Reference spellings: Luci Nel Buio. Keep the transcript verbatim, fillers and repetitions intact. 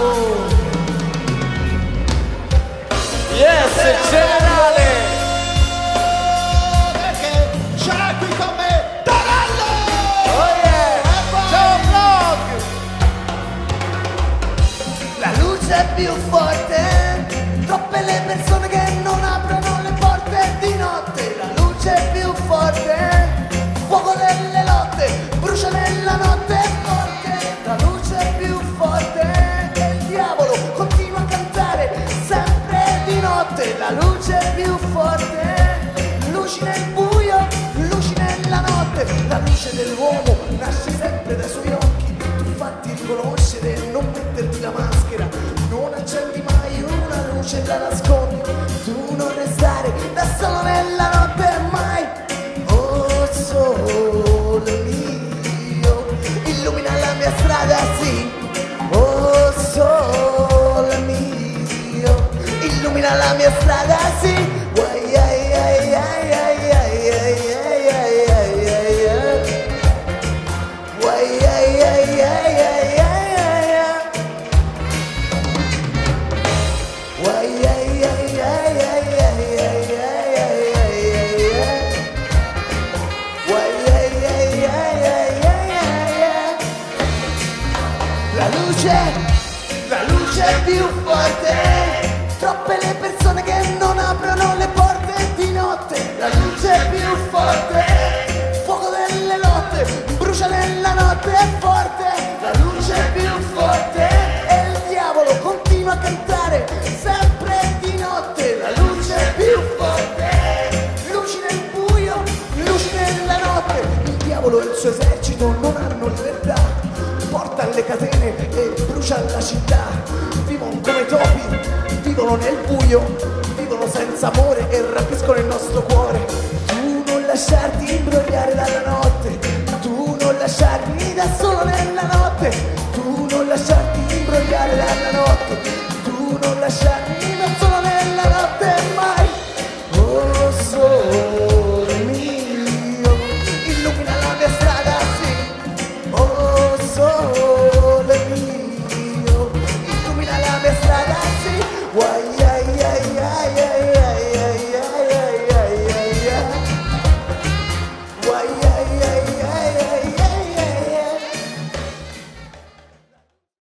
buio. Yes, generale! Perché c'è qui con me Tonello! Oh yeah! Ciao vlog! La luce è più forte, troppe le persone che non aprono le porte di notte. La luce è più forte, fuoco delle lotte, brucia nella notte e morte. La luce è più forte che il diavolo continua a cantare sempre di notte. La luce è più forte, luci nel buio, luci nella notte. La luce dell'uomo nasce sempre dai suoi occhi. Tu fatti riconoscere, non metterti la maschera, non accendi mai una luce e la nascondi. Tu non restare da solo nella notte mai. Oh sole mio, illumina la mia strada, sì. Oh sole mio, illumina la mia strada, sì. La luce è più forte, troppe le persone che non aprono le porte di notte. La luce è più forte, fuoco delle lotte, brucia nella notte è forte. La luce è più forte e il diavolo continua a cantare sempre di notte. La luce è più forte, luci nel buio, luci nella notte. Il diavolo e il suo esercito non hanno libertà, porta alle catene e brucia la città. Vivono come topi, vivono nel buio, vivono senza amore e rapiscono il nostro cuore. Tu non lasciarti imbrogliare dalla notte, tu non lasciarti da solo nella notte, tu non lasciarti imbrogliare dalla notte, tu non lasciarti.